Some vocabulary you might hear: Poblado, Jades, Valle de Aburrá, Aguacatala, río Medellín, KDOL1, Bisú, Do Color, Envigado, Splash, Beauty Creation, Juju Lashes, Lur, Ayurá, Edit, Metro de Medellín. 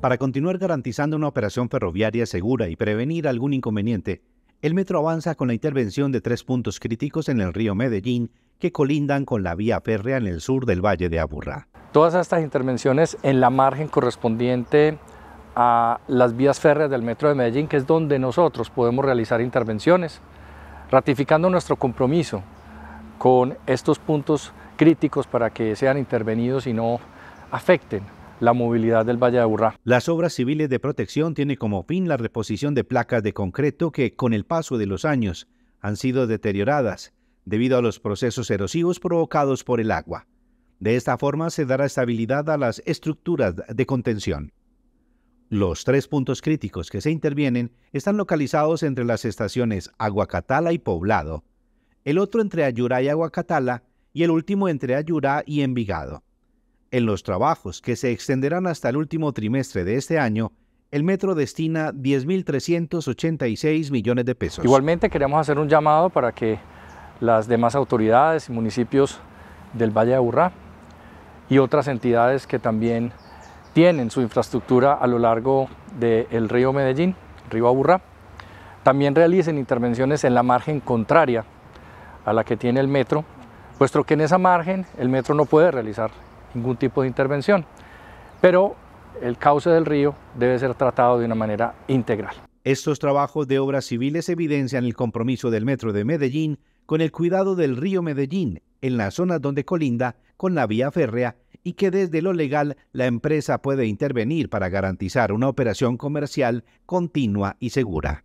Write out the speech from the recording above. Para continuar garantizando una operación ferroviaria segura y prevenir algún inconveniente, el metro avanza con la intervención de 3 puntos críticos en el río Medellín que colindan con la vía férrea en el sur del Valle de Aburrá. Todas estas intervenciones en la margen correspondiente a las vías férreas del Metro de Medellín, que es donde nosotros podemos realizar intervenciones, ratificando nuestro compromiso con estos puntos críticos para que sean intervenidos y no afecten la movilidad del Valle de Aburrá. Las obras civiles de protección tienen como fin la reposición de placas de concreto que, con el paso de los años, han sido deterioradas debido a los procesos erosivos provocados por el agua. De esta forma se dará estabilidad a las estructuras de contención. Los 3 puntos críticos que se intervienen están localizados entre las estaciones Aguacatala y Poblado, el otro entre Ayurá y Aguacatala y el último entre Ayurá y Envigado. En los trabajos que se extenderán hasta el último trimestre de este año, el metro destina 10.386 millones de pesos. Igualmente queremos hacer un llamado para que las demás autoridades y municipios del Valle de Aburrá y otras entidades que también tienen su infraestructura a lo largo del río Medellín, río Aburrá, también realicen intervenciones en la margen contraria a la que tiene el metro, puesto que en esa margen el metro no puede realizar ningún tipo de intervención, pero el cauce del río debe ser tratado de una manera integral. Estos trabajos de obras civiles evidencian el compromiso del Metro de Medellín con el cuidado del río Medellín en la zona donde colinda con la vía férrea y que desde lo legal la empresa puede intervenir para garantizar una operación comercial continua y segura.